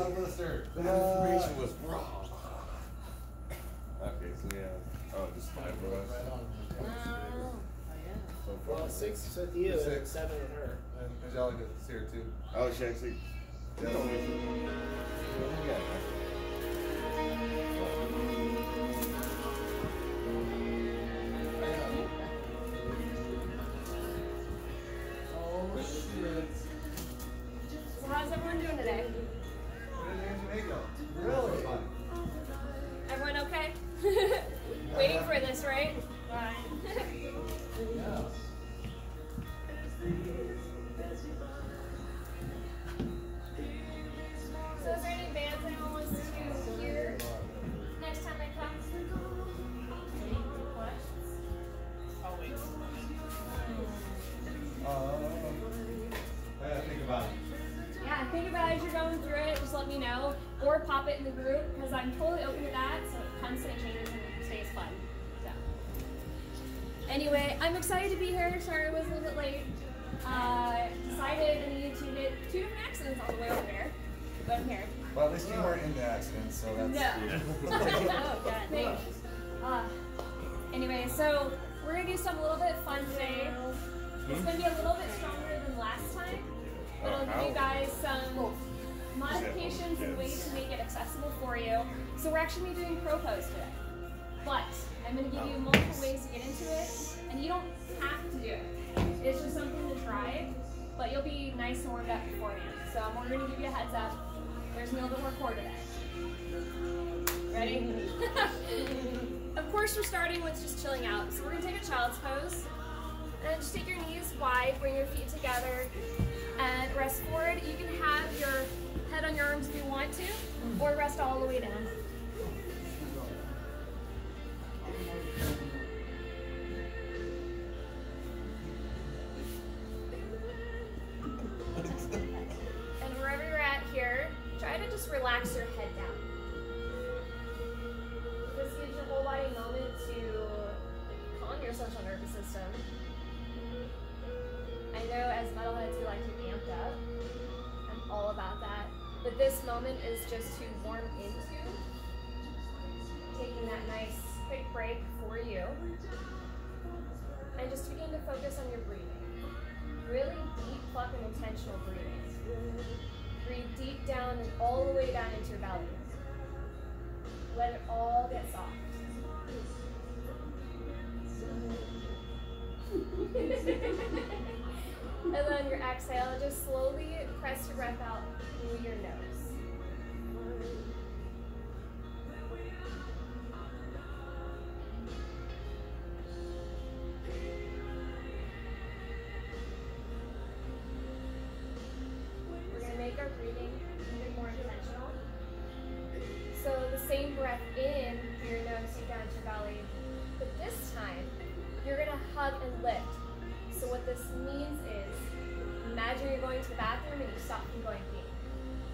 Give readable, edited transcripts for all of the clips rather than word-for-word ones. That information was wrong. Okay, so yeah. Oh, just 5 for us. So far. Well, 6 with you, 7 with her. And Angelica is here too. Oh, she actually. Yeah. Oh shit. So how's everyone doing today? Really? Everyone okay? Waiting for this, right? Fine. Yeah. So is there any bands anyone wants to hear next time I come? What? Always. I gotta think about it. Yeah, think about it as you're going through it, just let me know. Or pop it in the group, because I'm totally open to that, so it constantly changes and stays fun. So. Anyway, I'm excited to be here. Sorry I was a little bit late. Decided I needed to get 2 different accidents all the way over there, but I'm here. Well, at least you weren't in the accident, so that's... No. Oh, God, thanks. Anyway, so we're going to do something a little bit fun today. It's going to be a little bit stronger than last time, but I'll give you guys some modifications and ways to make it accessible for you. So we're actually doing ProPose today, but I'm going to give you multiple ways to get into it, and you don't have to do it. It's just something to try, but you'll be nice and warmed up beforehand. So I'm only going to give you a heads up. There's no little record of that. Ready? Of course, we're starting with just chilling out. So we're going to take a child's pose, and just take your knees wide, bring your feet together, and rest forward. You can have your head on your arms if you want to, or rest all the way down. And wherever you're at here, try to just relax your head down. This gives your whole body a moment to calm your central nervous system. I know as metalheads we like to be amped up. I'm all about that. But this moment is just to warm into, taking that nice quick break for you. And just begin to focus on your breathing. Really deep, fucking intentional breathing. Breathe deep down and all the way down into your belly. Let it all get soft. And then on your exhale, just slowly press your breath out through your nose. We're going to make our breathing even more intentional. So the same breath in through your nose, deep down to your belly, but this time you're going to hug and lift. So what this means is, imagine you're going to the bathroom and you stop from going pee.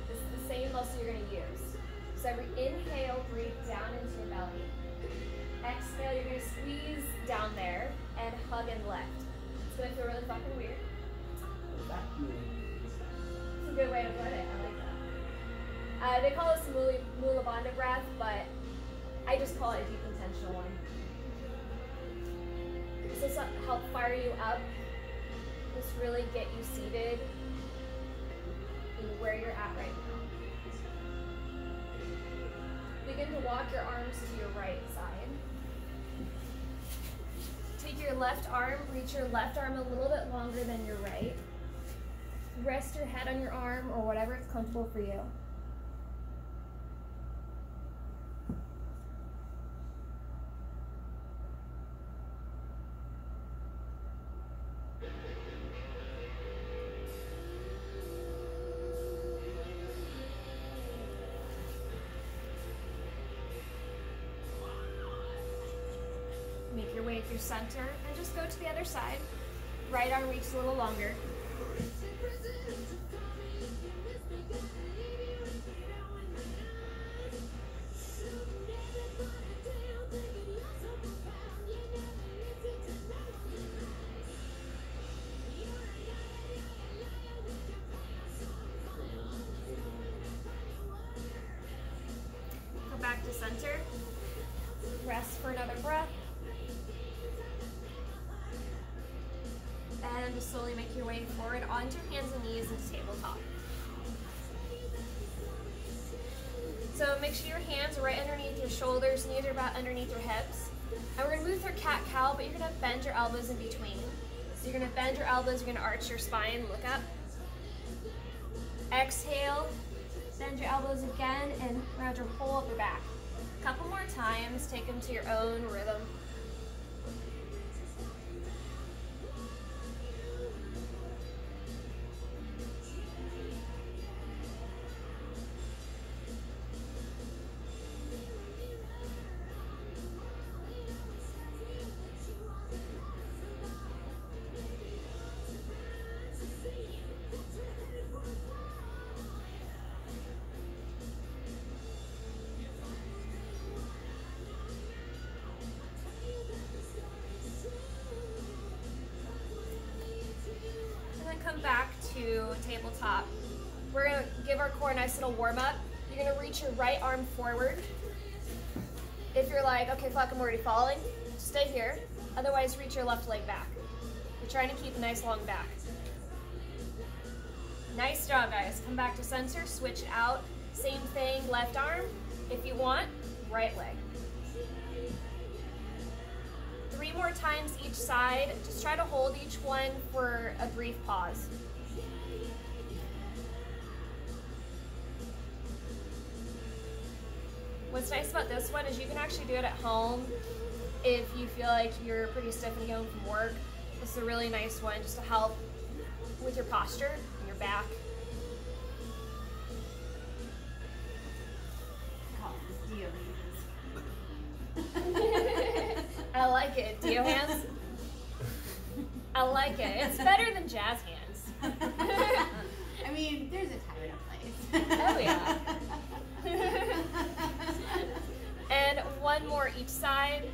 This is the same muscle you're going to use. So every inhale, breathe down into your belly. Exhale, you're going to squeeze down there and hug and lift. It's going to feel really fucking weird. It's a good way to put it. I like that. They call this Mula Banda breath, but I just call it a deep intentional one. This will help fire you up, just really get you seated in where you're at right now. Begin to walk your arms to your right side. Take your left arm, reach your left arm a little bit longer than your right. Rest your head on your arm or whatever is comfortable for you. Make your way through center and just go to the other side. Right arm reaches a little longer. center. Rest for another breath. And just slowly make your way forward onto your hands and knees into tabletop. So make sure your hands are right underneath your shoulders, knees are about underneath your hips. And we're going to move through cat-cow, but you're going to bend your elbows in between. So you're going to bend your elbows, you're going to arch your spine, look up. Exhale, bend your elbows again, and round your whole upper back. A couple more times, take them to your own rhythm. Back to tabletop. We're going to give our core a nice little warm up. You're going to reach your right arm forward. If you're like, okay, fuck, I'm already falling, stay here. Otherwise, reach your left leg back. We're trying to keep a nice long back. Nice job, guys. Come back to center, switch out. Same thing, left arm. If you want, right leg. 3 more times each side. Just try to hold each one for a brief pause. What's nice about this one is you can actually do it at home if you feel like you're pretty stiff and going from work. This is a really nice one just to help with your posture and your back. I like it. Dio hands? I like it. It's better than jazz hands. I mean, there's a time and a place. Oh, yeah. And one more each side.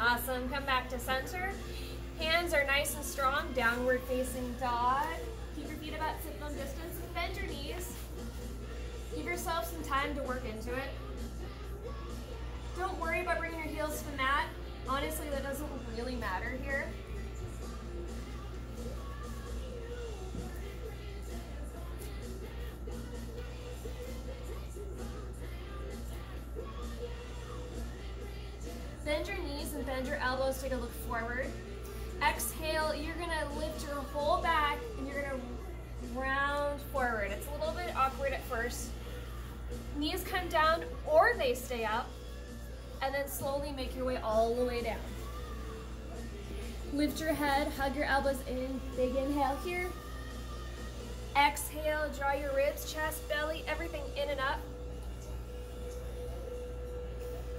Awesome. Come back to center. Hands are nice and strong. Downward facing dog. Keep your feet about 6 foot distance. Bend your knees. Give yourself some time to work into it. Don't worry about bringing your heels to the mat. Honestly, that doesn't really matter here. Bend your knees and bend your elbows. Take a look forward. Exhale, you're gonna lift your whole back and you're gonna round forward. It's a little bit awkward at first. Knees come down or they stay up, and then slowly make your way all the way down. Lift your head, hug your elbows in, big inhale here. Exhale, draw your ribs, chest, belly, everything in and up.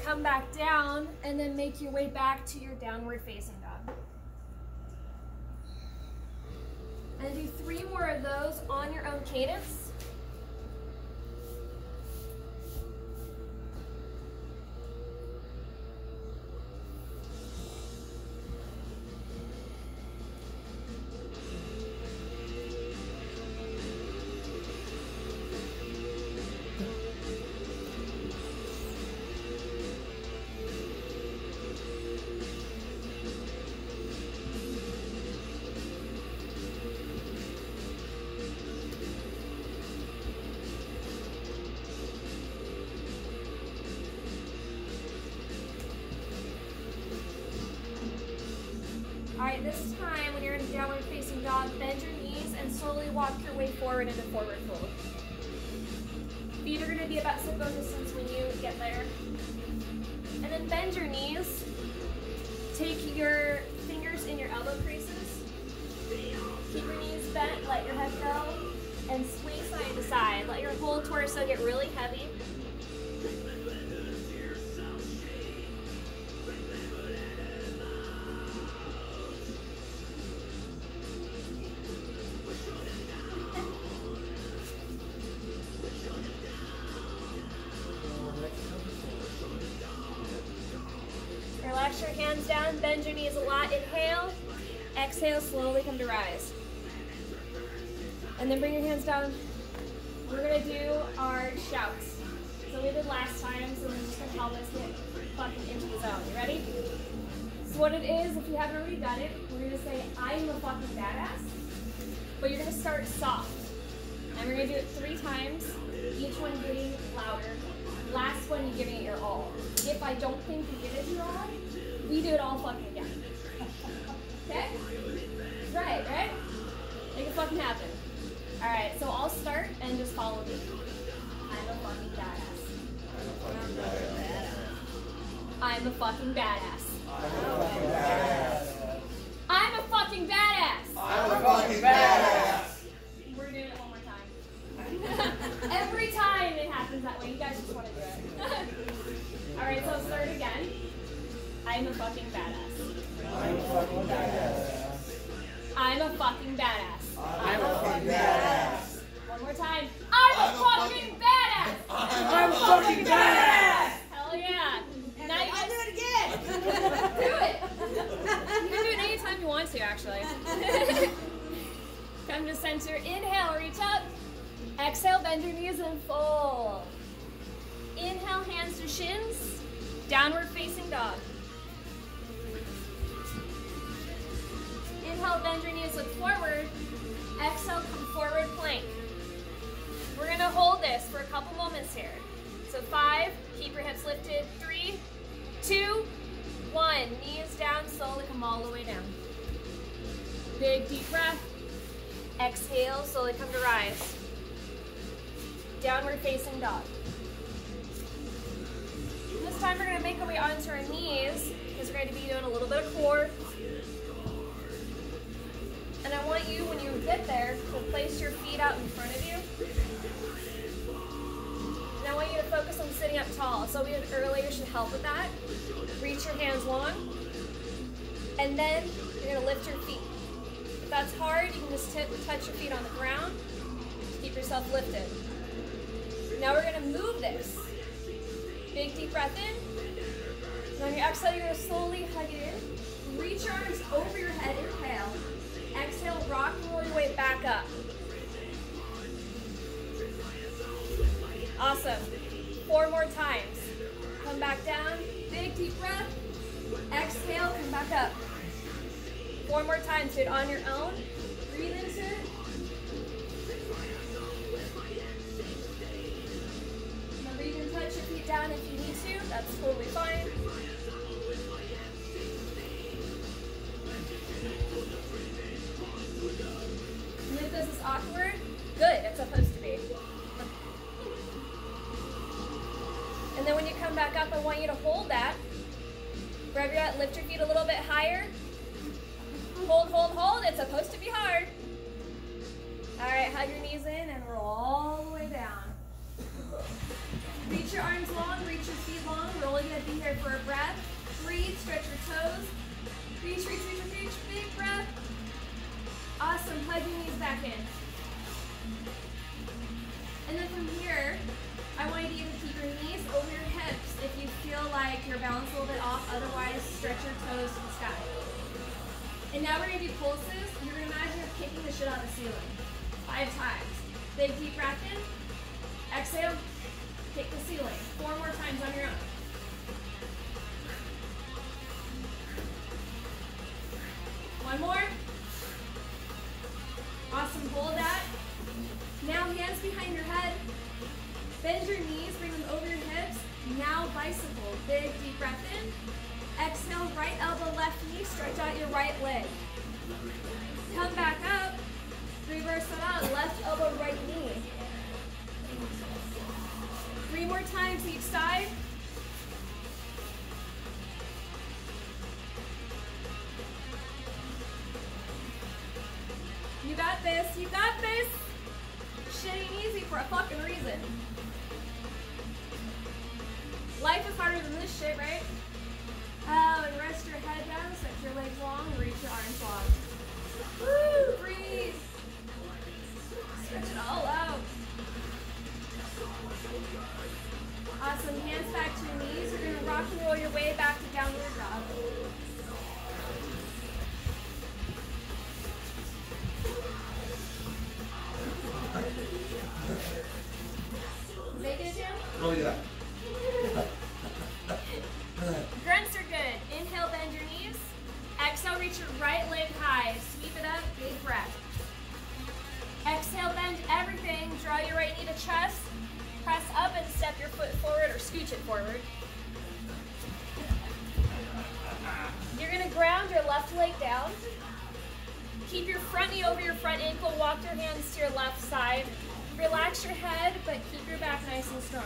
Come back down and then make your way back to your downward facing dog. And do 3 more of those on your own cadence. This time, when you're in downward facing dog, bend your knees and slowly walk your way forward into forward fold. Feet are going to be about 6 foot distance when you get there. And then bend your knees. Take your fingers in your elbow creases. Keep your knees bent, let your head go, and swing side to side. Let your whole torso get really heavy. Your hands down, bend your knees a lot, inhale, exhale, slowly come to rise. and then bring your hands down. We're going to do our shouts. So we did last time, so we're just going to help us get fucking into the zone. You ready? So what it is, if you haven't already done it, we're going to say, I'm a fucking badass, but you're going to start soft. And we're going to do it 3 times, each one getting louder. Last one, you're giving it your all. If I don't think you give it your all, we do it all fucking again. Okay? Right, right? It can fucking happen. Alright, so I'll start and just follow me. I'm a fucking badass. I'm a fucking badass. I'm a fucking badass. I'm a fucking badass. We're doing it one more time. Every time it happens that way. You guys just want to do it. Alright, so I'll start again. I'm a fucking badass. I'm a fucking badass. I'm a fucking badass. I'm a fucking badass. One more time. I'm a fucking badass. I'm a fucking badass. Hell yeah. And now you guys do it again. Do it. You can do it anytime you want to, actually. Come to center. Inhale, reach up. Exhale, bend your knees and fold. Inhale, hands to shins. Downward facing dog. Inhale, bend your knees, look forward. Exhale, come forward plank. We're going to hold this for a couple moments here. So 5, keep your hips lifted. 3, 2, 1. Knees down, slowly come all the way down. Big deep breath. Exhale, slowly come to rise. Downward facing dog. This time we're going to make our way onto our knees because we're going to be doing a little bit of core. And I want you, when you get there, to place your feet out in front of you. And I want you to focus on sitting up tall. So we did earlier, should help with that. Reach your hands long. And then you're going to lift your feet. If that's hard, you can just touch your feet on the ground. Keep yourself lifted. Now we're going to move this. Big deep breath in. And on your exhale, you're going to slowly hug it in. Reach your arms over your head. Inhale. Exhale, rock and roll your way back up. Awesome. 4 more times. Come back down. Big deep breath. Exhale, come back up. 4 more times. Do it on your own. Breathe into it. Remember, you can touch your feet down if you need to. That's totally fine. If this is awkward, good, it's supposed to be. And then when you come back up, I want you to hold that. Grab your hat, lift your feet a little bit higher. Hold, hold, hold. It's supposed to be hard. All right, hug your knees in and roll all the way down. Reach your arms long, reach your feet long. We're only going to be here for a breath. Breathe, stretch your toes. Reach, reach, reach, reach, reach. Big breath. Awesome, hug your knees back in. And then from here, I want you to either keep your knees over your hips if you feel like your balance a little bit off, otherwise stretch your toes to the sky. And now we're going to do pulses. You're going to imagine you're kicking the shit out of the ceiling 5 times. Big deep breath in. Exhale, kick the ceiling. 4 more times on your own. One more. Awesome, hold that. Now hands behind your head. Bend your knees, bring them over your hips. Now bicycle, big deep breath in. Exhale, right elbow, left knee, stretch out your right leg. Come back up, reverse it out, left elbow, right knee. 3 more times each side. You got this, you got this. Shit ain't easy for a fucking reason. Life is harder than this shit, right? Oh, and rest your head down, stretch your legs long, reach your arms long. Woo, breathe. Stretch it all out. Awesome, hands back to your knees. You're gonna rock and roll your way back to downward dog. Roll your back. Grunts are good. Inhale, bend your knees. Exhale, reach your right leg high. Sweep it up, big breath. Exhale, bend everything. Draw your right knee to chest. Press up and step your foot forward or scooch it forward. You're going to ground your left leg down. Keep your front knee over your front ankle. Walk your hands to your left side. Relax your head, but keep your back nice and strong.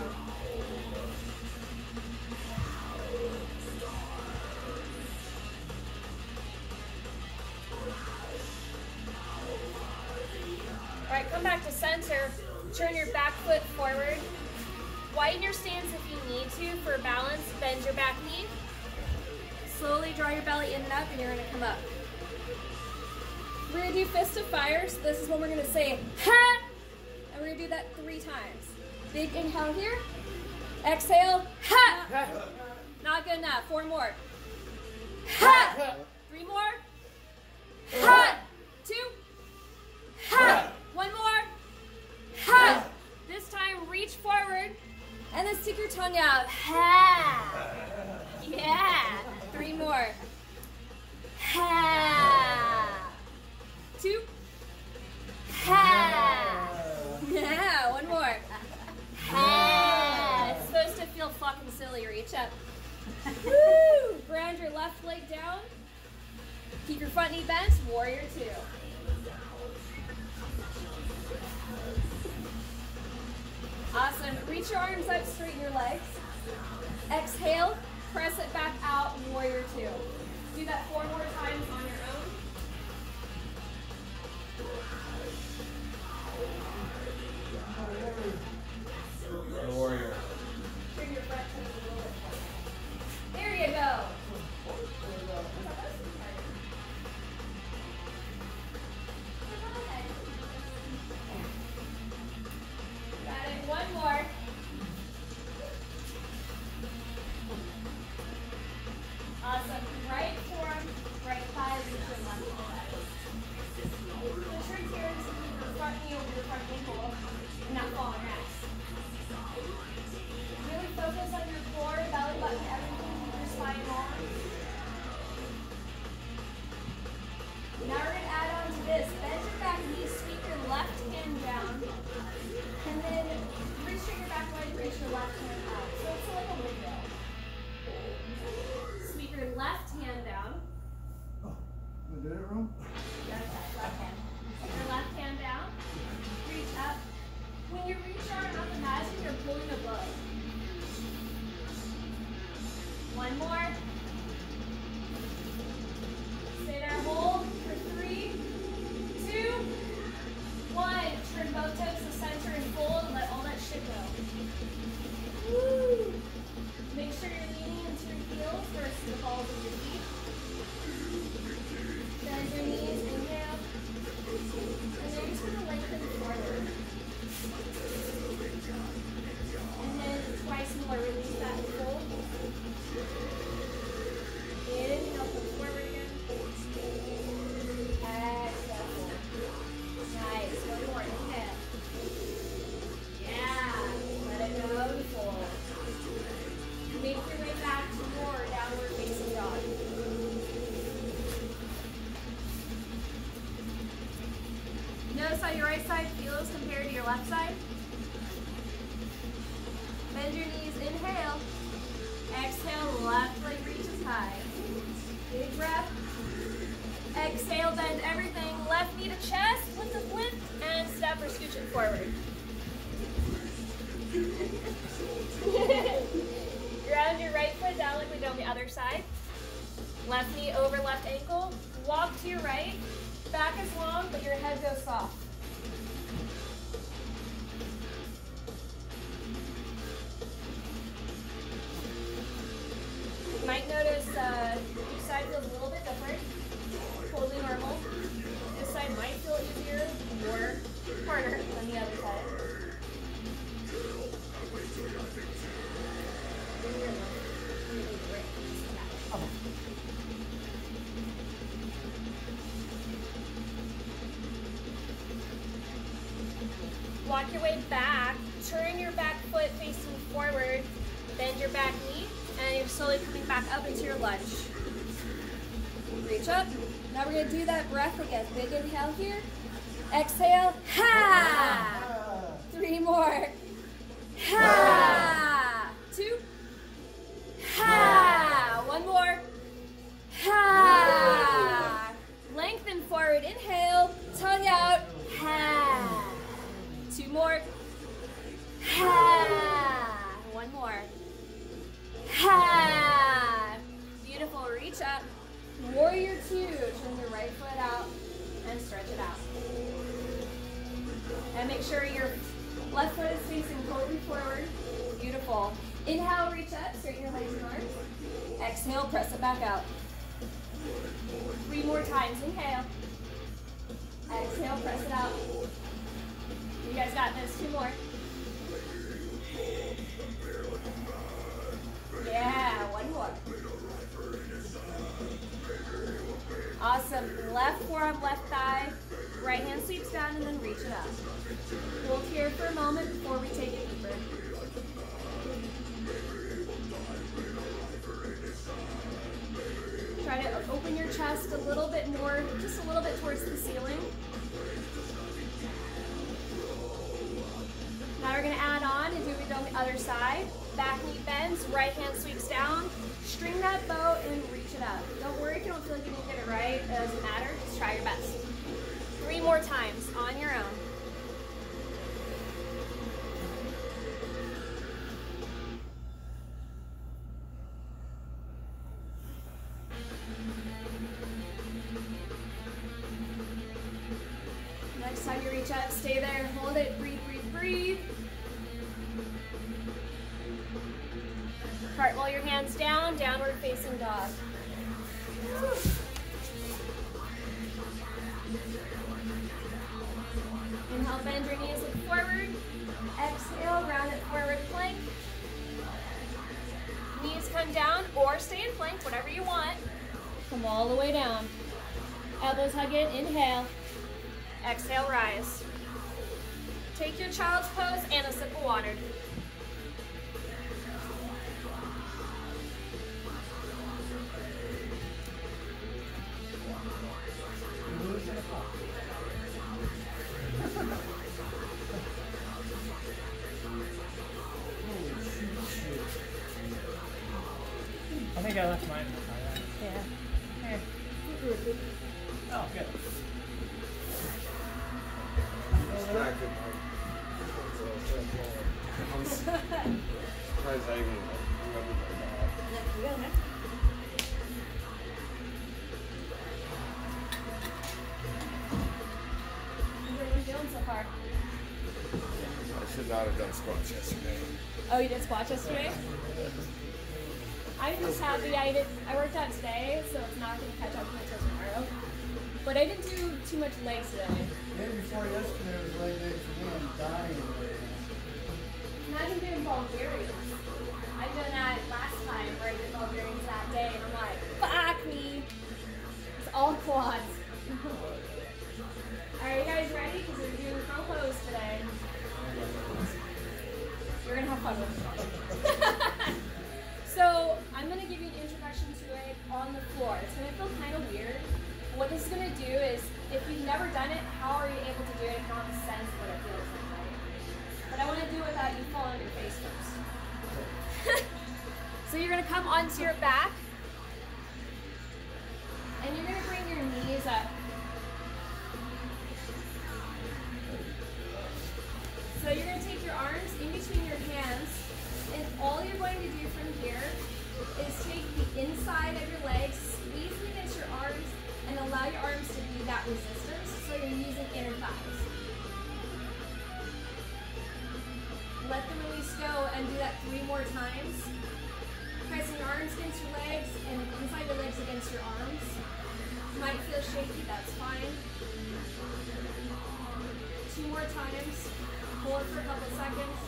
All right, come back to center. Turn your back foot forward. Widen your stance if you need to for balance. Bend your back knee. Slowly draw your belly in and up, and you're going to come up. We're going to do fist of fire. So this is when we're going to say, ha! And we're going to do that 3 times. Big inhale here. Exhale, ha! Ha! Not good enough. 4 more. Ha! Ha! 3 more. Ha! Ha! 2. Ha! Ha! 1 more. Ha! This time, reach forward and then stick your tongue out. Ha! Yeah. 3 more. Ha! 2. Ha! Yeah. 1 more. Ha! It's supposed to feel fucking silly. Reach up. Woo! Ground your left leg down. Keep your front knee bent. Warrior 2. Awesome. Reach your arms up, straighten your legs. Exhale, press it back out, warrior 2. Do that 4 more times on your own. Warrior. Turn your front knee a little bit. There you go. Got it. 1 more. Awesome. Right forearm, right thigh, reach your left leg. The trick here is to keep your front knee over your front ankle and not fall on your ass. Really focus on your core, belly button, everything. Keep your spine long. Now we're going to add on to this. Bend your back knee, sweep your left hand down, and then reach your back leg, reach your left hand out. So it's like a window. Your left hand down. Oh, I did it wrong? Yes, left hand. Your left hand down. Reach up. When you reach your arm up, imagine you're pulling a blow. 1 more. Stay there, hold for 3, 2, 1. Turn both toes to center and fold and let all that shit go. Woo! Make sure you're leaning into your heels versus the balls of your feet. Bend your knees, inhale. And then you're just going to lengthen forward. And then twice more, release that fold. Inhale, come forward again. Exhale. Nice. 1 more, inhale. Yeah. Let it go, fold. Make your way back to your downward facing dog. Notice how your right side feels compared to your left side. Bend your knees, inhale. Exhale, left leg reaches high. Big breath. Exhale, bend everything. Left knee to chest, lift up, lift, and step or scooch it forward. Ground your right foot down like we did on the other side. Left knee over left ankle. Walk to your right. Back is long, but your head goes soft. You might notice each side feels a little bit different. Totally normal. This side might feel easier or harder than the other side. Walk your way back, turn your back foot facing forward, bend your back knee, and you're slowly coming back up into your lunge. Reach up. Now we're going to do that breath again. Big inhale here. Exhale. Ha! 3 more. Ha! 2. Ha! 1 more. Ha! Lengthen forward. Inhale. Tongue out. Ha! 2 more. Ha! 1 more. Ha! Beautiful. Reach up. Warrior 2. Turn your right foot out and stretch it out. And make sure your left foot is facing totally forward. Beautiful. Inhale, reach up. Straighten your legs and arms. Exhale, press it back out. 3 more times. Inhale. Exhale, press it out. You guys got this. 2 more. Yeah, 1 more. Awesome. Left forearm, left thigh. Right hand sweeps down and then reach it up. Hold here for a moment before we take it deeper. Try to open your chest a little bit more, just a little bit towards the ceiling. Now we're going to add on and do it on the other side. Back knee bends, right hand sweeps down. String that bow and reach it up. Don't worry if you don't feel like you can get it right. It doesn't matter. Just try your best. 3 more times on your own. Next time you reach up, stay there, hold it, breathe, breathe, breathe. Cartwheel your hands down, downward facing dog. Whew. Inhale, bend your knees, look forward. Exhale, round it forward plank. Knees come down or stay in plank, whatever you want. Come all the way down. Elbows hug in, inhale. Exhale, rise. Take your child's pose and a sip of water. I think I left mine. Yeah. Here. Oh, good. I'm surprised I even remember that. What are we doing so far? I should not have done squats yesterday. Oh, you did squats yesterday? I'm just happy I worked out today, so it's not going to catch up until tomorrow. But I didn't do too much legs today. The day before yesterday was leg day for me. I'm dying. Imagine doing Bulgarians. I've done that last time where I did Bulgarians that day, and I'm like, fuck me. It's all quads. Are you guys ready? Because we're doing ProPose today. You're going to have fun with it. So I'm going to give you an introduction to it on the floor. It's going to feel kind of weird. What this is going to do is, if you've never done it, how are you able to do it and not sense what it feels like, right? But I want to do it without you falling on your face first. So you're going to come onto your back, and you're going to bring your knees up. So you're going to take your arms in between your hands, and all you're going to do from here is take the inside of your legs, squeeze them against your arms, and allow your arms to be that resistance, so you're using inner thighs. Let them release go and do that 3 more times. Pressing your arms against your legs and inside your legs against your arms. You might feel shaky, that's fine. 2 more times. Hold for a couple seconds.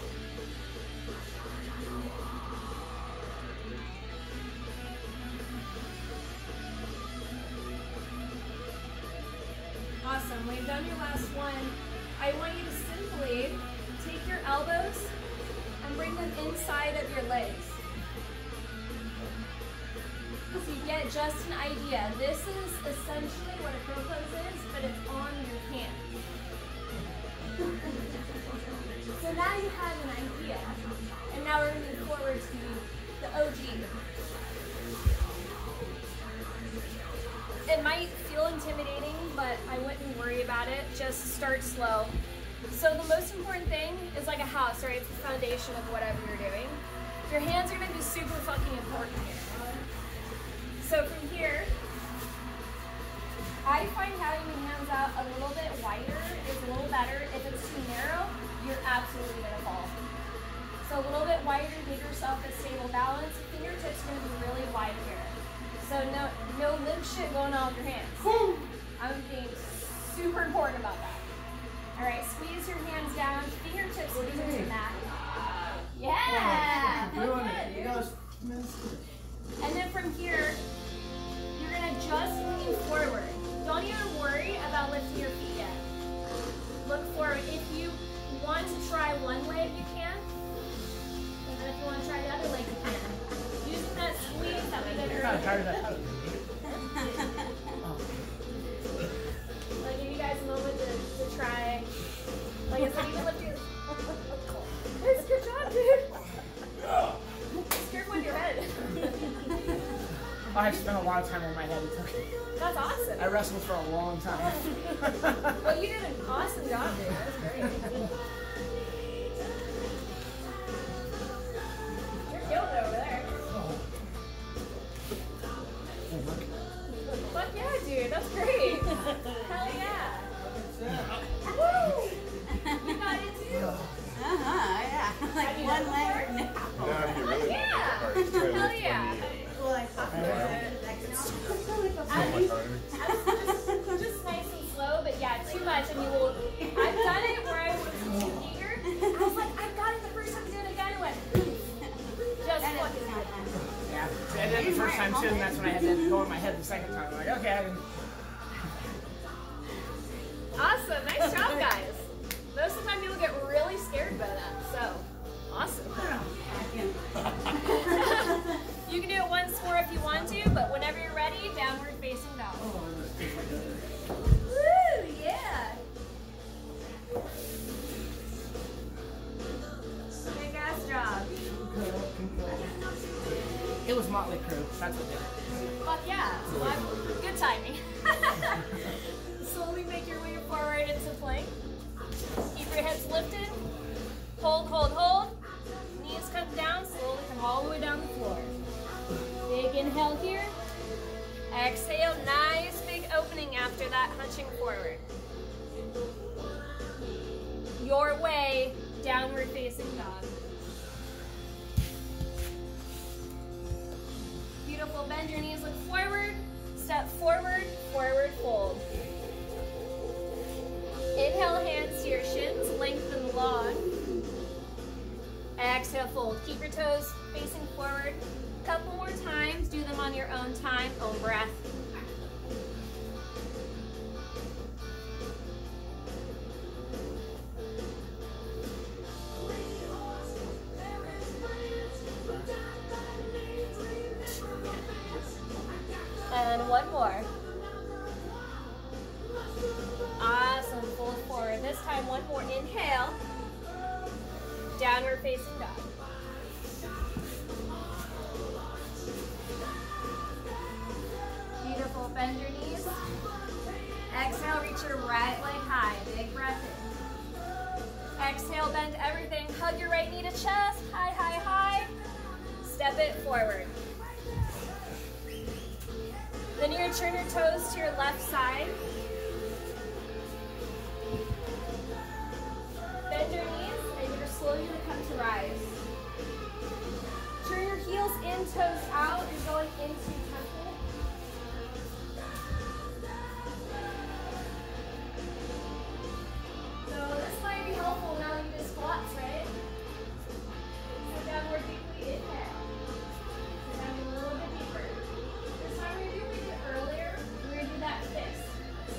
Awesome, when you've done your last one, I want you to simply take your elbows and bring them inside of your legs. So you get just an idea. This is essentially what a ProPose is, but it's on your hands. So now you have an idea, and now we're going to move forward to the OG. It might feel intimidating, but I wouldn't worry about it. Just start slow. So the most important thing is like a house, right? It's the foundation of whatever you're doing. Your hands are going to be super fucking important here. So from here, I find having your hands out a little bit wider is a little better. If it's too narrow, you're absolutely going to fall. So a little bit wider, give yourself a stable balance. Fingertips are going to be really wide here. So no limp shit going on with your hands. I'm being super important about that. All right, squeeze your hands down. Fingertips are going to be mat. Yeah! That's good, dude. And then from here, you're going to just lean forward. Don't even worry about lifting your feet yet. Look forward. If you want to try one leg, you can. And then if you want to try the other leg, you can. Using that squeeze that we did earlier. I'm tired of that. I'll give you guys a moment to try. Like I said, you can lift your... That's good job, dude. Scared with your head. I've spent a lot of time on my head. That's awesome. I wrestled for a long time. Well, you did an awesome job, dude. That was great. You're killed over there. Fuck yeah, dude. That's great. Hell yeah. Woo! You got it too. Yeah. Like one leg now. Hell yeah. Well, just nice and slow, but yeah, too much. And you will, I've done it where I was too eager. I was like, I got it the first time doing it again. I went, just fucking do it. Yeah, I did it the first time too, and that's when I had to go in my head the second time. I'm like, okay, I can. Awesome. Nice job, guys. Most of the time, people get really scared by that, so awesome. You can do it once more if you want to, but whenever you're ready, downward facing dog. Woo, yeah. Big ass job. It was Motley Crue, that's what they did. Fuck yeah, well, good timing. Slowly make your way forward into plank. Keep your hips lifted. Hold, hold, hold. Knees come down, slowly come all the way down the floor. Big inhale here. Exhale, nice big opening after that, hunching forward. Your way, downward facing dog. Beautiful, bend your knees, look forward. Step forward, forward fold. Inhale, hands to your shins, lengthen long. Exhale, fold. Keep your toes facing forward. A couple more times. Do them on your own time, own breath. And one more. Awesome, fold forward. This time, one more. Inhale, downward facing dog. Beautiful, bend your knees. Exhale, reach your right leg high. Big breath in. Exhale, bend everything. Hug your right knee to chest. High, high, high. Step it forward. Then you're going to turn your toes to your left side. Bend your knees, and you're slowly going to come to rise. Turn your heels in, toes out, and going into temple. So this might be helpful now that you did squats, right? So downward deeply, inhale. So down a little bit deeper. This time we're going to do what we did earlier. We're going to do that fist.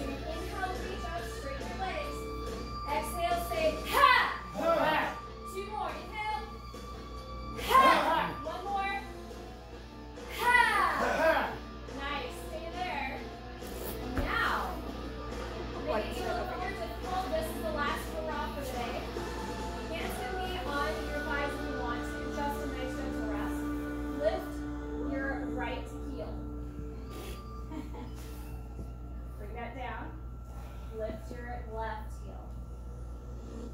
your left heel.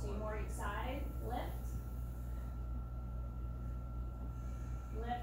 So more each side, lift, lift.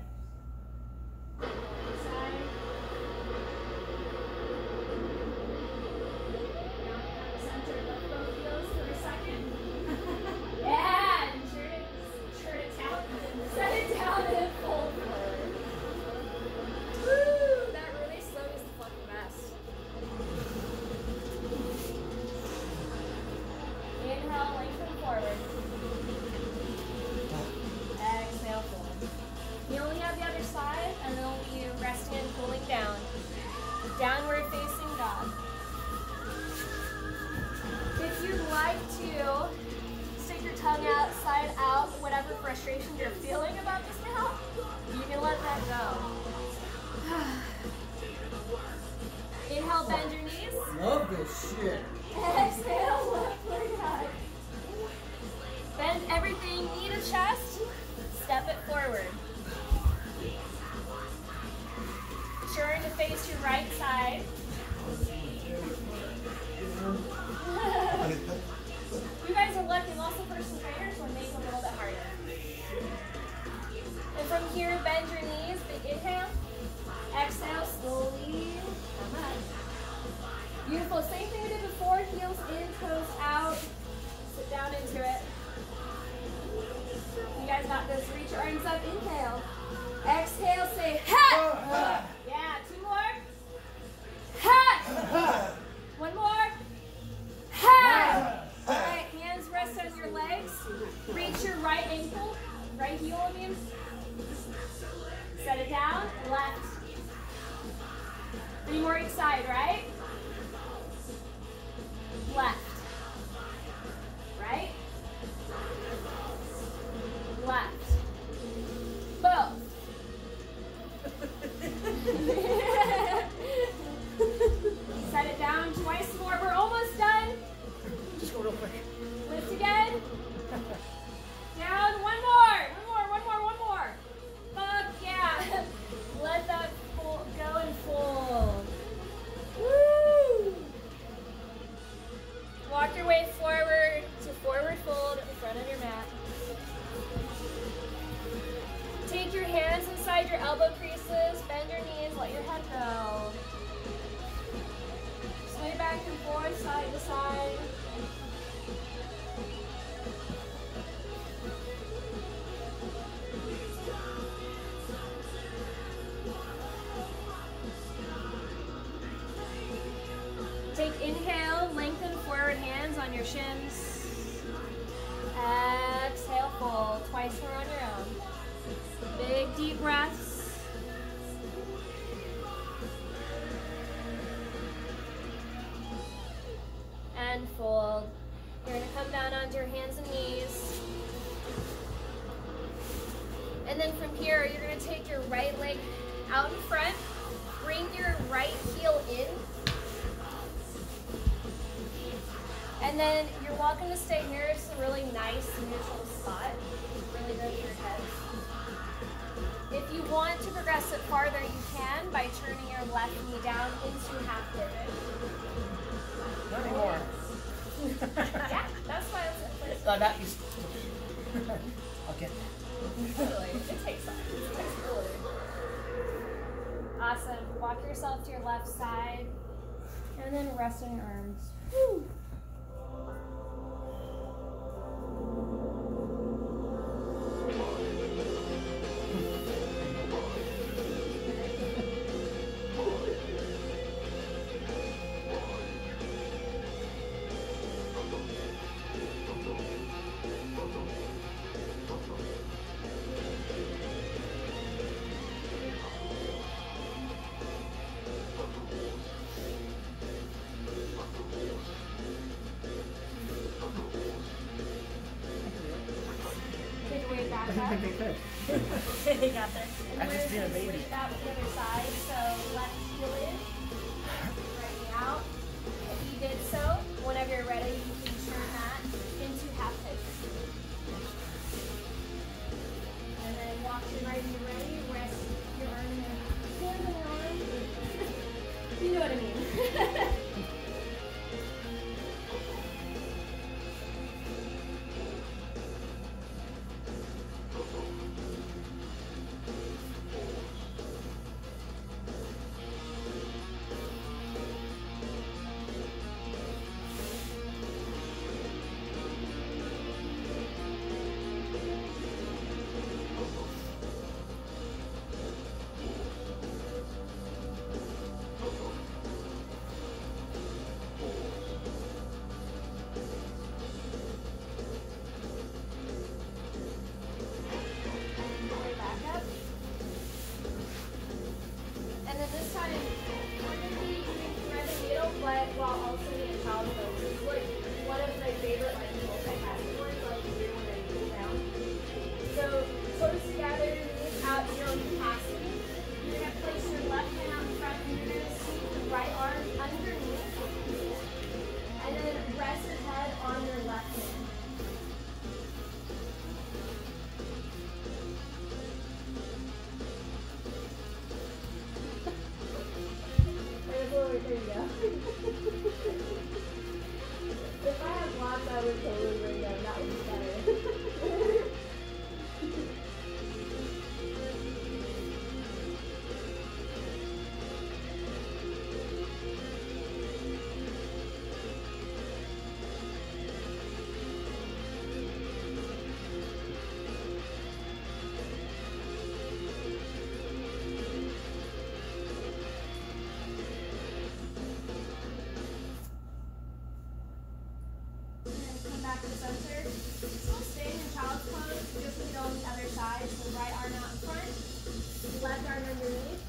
back to center. So we'll stay in child's pose, just we go on the other side. So right arm out in front, left arm underneath.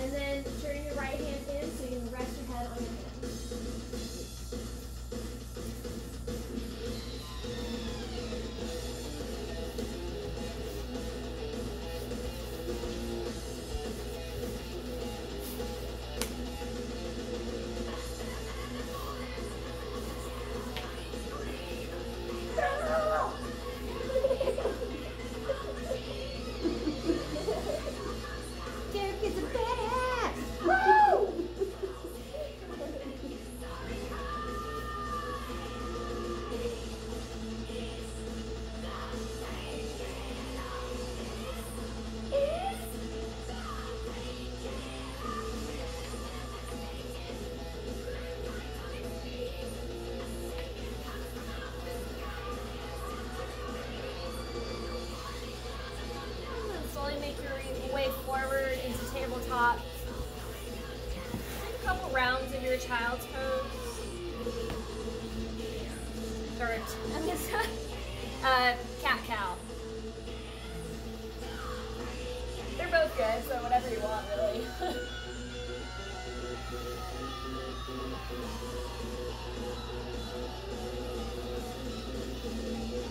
And then turn your right hand in so you can rest your head on your hand. Top. A couple rounds in your child's pose. Start. I'm gonna start. Cat cow. They're both good, so whatever you want, really.